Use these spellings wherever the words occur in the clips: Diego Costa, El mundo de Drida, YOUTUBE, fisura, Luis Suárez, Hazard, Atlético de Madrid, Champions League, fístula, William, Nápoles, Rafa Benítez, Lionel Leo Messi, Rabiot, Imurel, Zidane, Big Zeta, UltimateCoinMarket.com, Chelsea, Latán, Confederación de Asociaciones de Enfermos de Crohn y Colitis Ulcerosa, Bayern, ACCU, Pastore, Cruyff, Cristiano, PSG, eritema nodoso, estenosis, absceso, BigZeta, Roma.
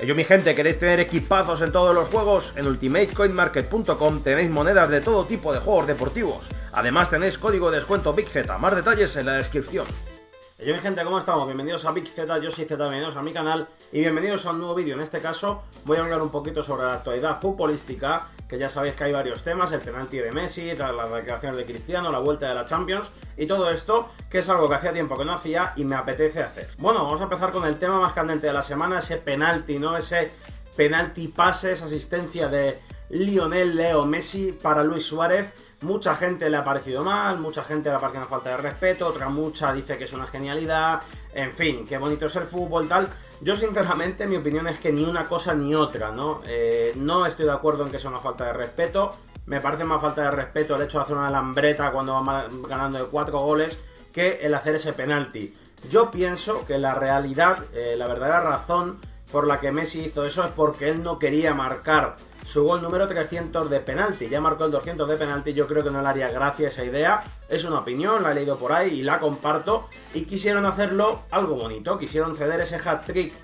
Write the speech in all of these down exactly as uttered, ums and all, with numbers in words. Ello, mi gente, ¿queréis tener equipazos en todos los juegos? En Ultimate Coin Market punto com tenéis monedas de todo tipo de juegos deportivos. Además tenéis código de descuento BigZeta. Más detalles en la descripción. Ello, mi gente, ¿cómo estamos? Bienvenidos a BigZeta, yo soy Zeta, bienvenidos a mi canal y bienvenidos a un nuevo vídeo. En este caso voy a hablar un poquito sobre la actualidad futbolística, que ya sabéis que hay varios temas, el penalti de Messi, las declaraciones de Cristiano, la vuelta de la Champions y todo esto, que es algo que hacía tiempo que no hacía y me apetece hacer. Bueno, vamos a empezar con el tema más candente de la semana, ese penalti, ¿no? Ese penalti pase, esa asistencia de Lionel Leo Messi para Luis Suárez. Mucha gente le ha parecido mal, mucha gente le ha parecido una falta de respeto, otra mucha dice que es una genialidad, en fin, qué bonito es el fútbol, tal. Yo sinceramente mi opinión es que ni una cosa ni otra, ¿no? Eh, no estoy de acuerdo en que sea una falta de respeto, me parece más falta de respeto el hecho de hacer una alambreta cuando van ganando de cuatro goles que el hacer ese penalti. Yo pienso que la realidad, eh, la verdadera razón por la que Messi hizo eso es porque él no quería marcar su gol número trescientos de penalti, ya marcó el doscientos de penalti, yo creo que no le haría gracia esa idea, es una opinión, la he leído por ahí y la comparto, y quisieron hacerlo algo bonito, quisieron ceder ese hat-trick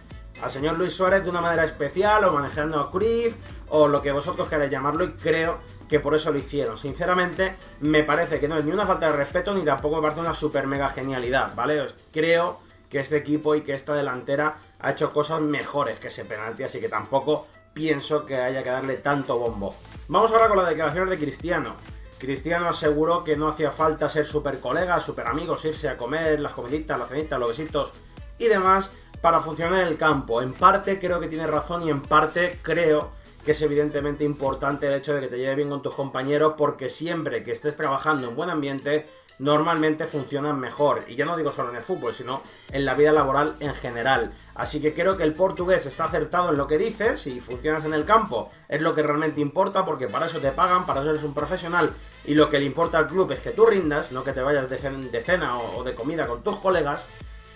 al señor Luis Suárez de una manera especial, o manejando a Cruyff, o lo que vosotros queráis llamarlo, y creo que por eso lo hicieron. Sinceramente, me parece que no es ni una falta de respeto, ni tampoco me parece una super mega genialidad, ¿vale? Pues creo que este equipo y que esta delantera ha hecho cosas mejores que ese penalti, así que tampoco pienso que haya que darle tanto bombo. Vamos ahora con las declaraciones de Cristiano. Cristiano aseguró que no hacía falta ser super colegas, super amigos, irse a comer, las comiditas, las cenitas, los besitos y demás para funcionar en el campo. En parte creo que tiene razón y en parte creo que es evidentemente importante el hecho de que te lleves bien con tus compañeros, porque siempre que estés trabajando en buen ambiente normalmente funcionan mejor, y ya no digo solo en el fútbol, sino en la vida laboral en general. Así que creo que el portugués está acertado en lo que dices, y funcionas en el campo, es lo que realmente importa, porque para eso te pagan, para eso eres un profesional, y lo que le importa al club es que tú rindas, no que te vayas de cena o de comida con tus colegas.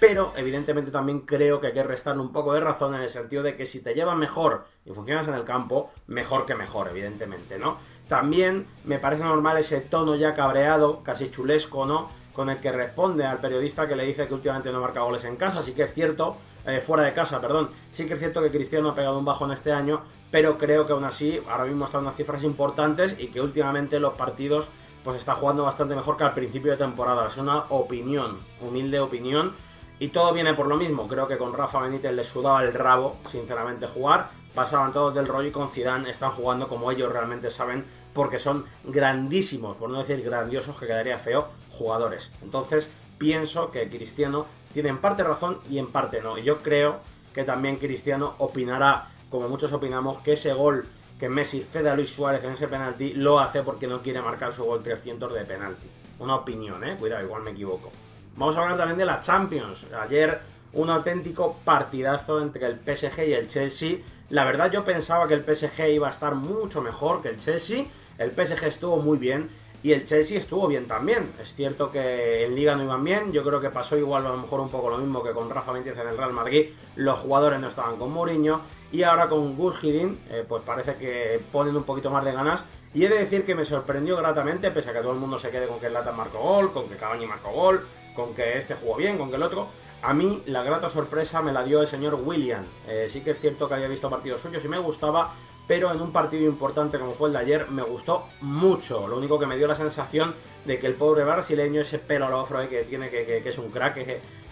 Pero evidentemente también creo que hay que restarle un poco de razón en el sentido de que si te llevas mejor y funcionas en el campo, mejor que mejor, evidentemente, ¿no? También me parece normal ese tono ya cabreado, casi chulesco, ¿no?, con el que responde al periodista que le dice que últimamente no marca goles en casa. Sí que es cierto, eh, fuera de casa, perdón, sí que es cierto que Cristiano ha pegado un bajón este año, pero creo que aún así ahora mismo están unas cifras importantes y que últimamente los partidos pues está jugando bastante mejor que al principio de temporada. Es una opinión, humilde opinión. Y todo viene por lo mismo, creo que con Rafa Benítez les sudaba el rabo, sinceramente, jugar, pasaban todos del rollo, y con Zidane están jugando como ellos realmente saben, porque son grandísimos, por no decir grandiosos, que quedaría feo, jugadores. Entonces pienso que Cristiano tiene en parte razón y en parte no, y yo creo que también Cristiano opinará, como muchos opinamos, que ese gol que Messi cede a Luis Suárez en ese penalti lo hace porque no quiere marcar su gol trescientos de penalti. Una opinión, eh, cuidado, igual me equivoco. Vamos a hablar también de la Champions. Ayer un auténtico partidazo entre el P S G y el Chelsea. La verdad yo pensaba que el P S G iba a estar mucho mejor que el Chelsea. El P S G estuvo muy bien y el Chelsea estuvo bien también. Es cierto que en Liga no iban bien. Yo creo que pasó igual, a lo mejor un poco lo mismo que con Rafa Benítez en el Real Madrid. Los jugadores no estaban con Mourinho. Y ahora con Gus Hidin, eh, pues parece que ponen un poquito más de ganas. Y he de decir que me sorprendió gratamente, pese a que todo el mundo se quede con que el Lata marcó gol, con que Cavani marcó gol, con que este jugó bien, con que el otro. A mí la grata sorpresa me la dio el señor William. Eh, sí que es cierto que había visto partidos suyos y me gustaba, pero en un partido importante como fue el de ayer me gustó mucho. Lo único que me dio la sensación de que el pobre brasileño, ese pelo al afro eh, que tiene, que, que, que es un crack, que,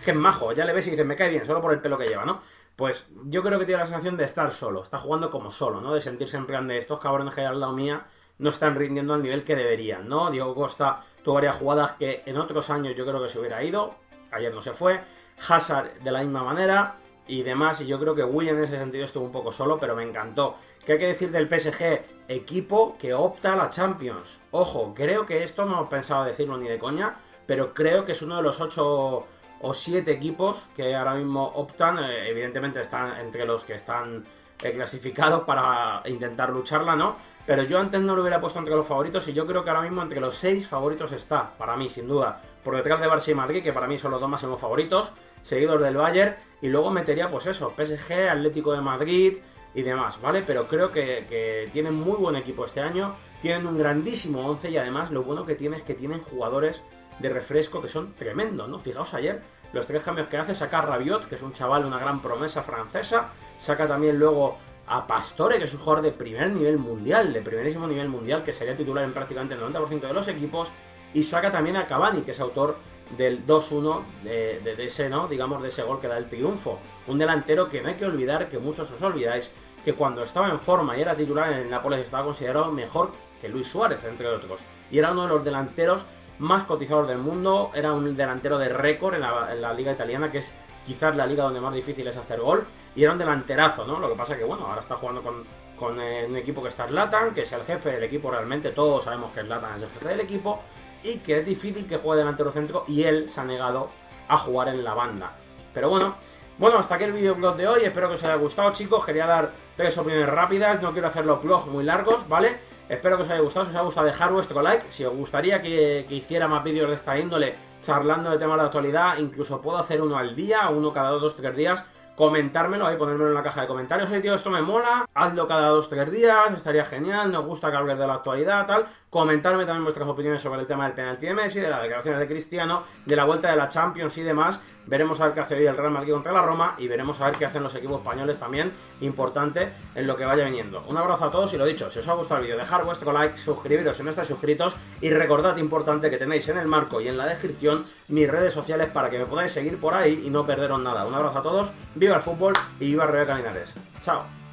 que es majo, ya le ves y dices, me cae bien, solo por el pelo que lleva, ¿no? Pues yo creo que tiene la sensación de estar solo, está jugando como solo, ¿no? De sentirse en plan de estos cabrones que hay al lado mía no están rindiendo al nivel que deberían, ¿no? Diego Costa tuvo varias jugadas que en otros años yo creo que se hubiera ido, ayer no se fue, Hazard de la misma manera y demás, y yo creo que William en ese sentido estuvo un poco solo, pero me encantó. ¿Qué hay que decir del P S G? Equipo que opta a la Champions. Ojo, creo que esto no pensaba decirlo ni de coña, pero creo que es uno de los ocho o siete equipos que ahora mismo optan, evidentemente están entre los que están clasificados para intentar lucharla, ¿no? Pero yo antes no lo hubiera puesto entre los favoritos y yo creo que ahora mismo entre los seis favoritos está, para mí, sin duda. Por detrás de Barça y Madrid, que para mí son los dos máximos favoritos, seguidos del Bayern, y luego metería, pues eso, P S G, Atlético de Madrid y demás, ¿vale? Pero creo que, que tienen muy buen equipo este año, tienen un grandísimo once y además lo bueno que tienen es que tienen jugadores de refresco que son tremendos, ¿no? Fijaos ayer Los tres cambios que hace, saca a Rabiot, que es un chaval, una gran promesa francesa. Saca también luego a Pastore, que es un jugador de primer nivel mundial, de primerísimo nivel mundial, que sería titular en prácticamente el noventa por ciento de los equipos. Y saca también a Cavani, que es autor del dos uno, de, de, de ese, ¿no? Digamos, de ese gol que da el triunfo. Un delantero que no hay que olvidar, que muchos os olvidáis, que cuando estaba en forma y era titular en el Nápoles estaba considerado mejor que Luis Suárez, entre otros. Y era uno de los delanteros más cotizados del mundo, era un delantero de récord en la, en la liga italiana, que es quizás la liga donde más difícil es hacer gol. Y era un delanterazo, ¿no? Lo que pasa que, bueno, ahora está jugando con, con eh, un equipo que está en Latán, que es el jefe del equipo realmente. Todos sabemos que el Latán es el jefe del equipo y que es difícil que juegue delantero centro, y él se ha negado a jugar en la banda. Pero bueno... Bueno, hasta aquí el videoblog de hoy, espero que os haya gustado, chicos. Quería dar tres opiniones rápidas, no quiero hacer los blogs muy largos, ¿vale? Espero que os haya gustado, si os ha gustado dejar vuestro like. Si os gustaría que, que hiciera más vídeos de esta índole, charlando de temas de actualidad, incluso puedo hacer uno al día, uno cada dos, tres días, comentármelo ahí, ponérmelo en la caja de comentarios. Oye, tío, esto me mola, hazlo cada dos, tres días, estaría genial, nos gusta que hables de la actualidad, tal. Comentarme también vuestras opiniones sobre el tema del penalti de Messi, de las declaraciones de Cristiano, de la vuelta de la Champions y demás. Veremos a ver qué hace hoy el Real Madrid contra la Roma y veremos a ver qué hacen los equipos españoles también, importante en lo que vaya viniendo. Un abrazo a todos y lo dicho, si os ha gustado el vídeo, dejar vuestro like, suscribiros si no estáis suscritos y recordad, importante, que tenéis en el marco y en la descripción mis redes sociales para que me podáis seguir por ahí y no perderos nada. Un abrazo a todos, viva el fútbol y viva Rebeca Linares. Chao.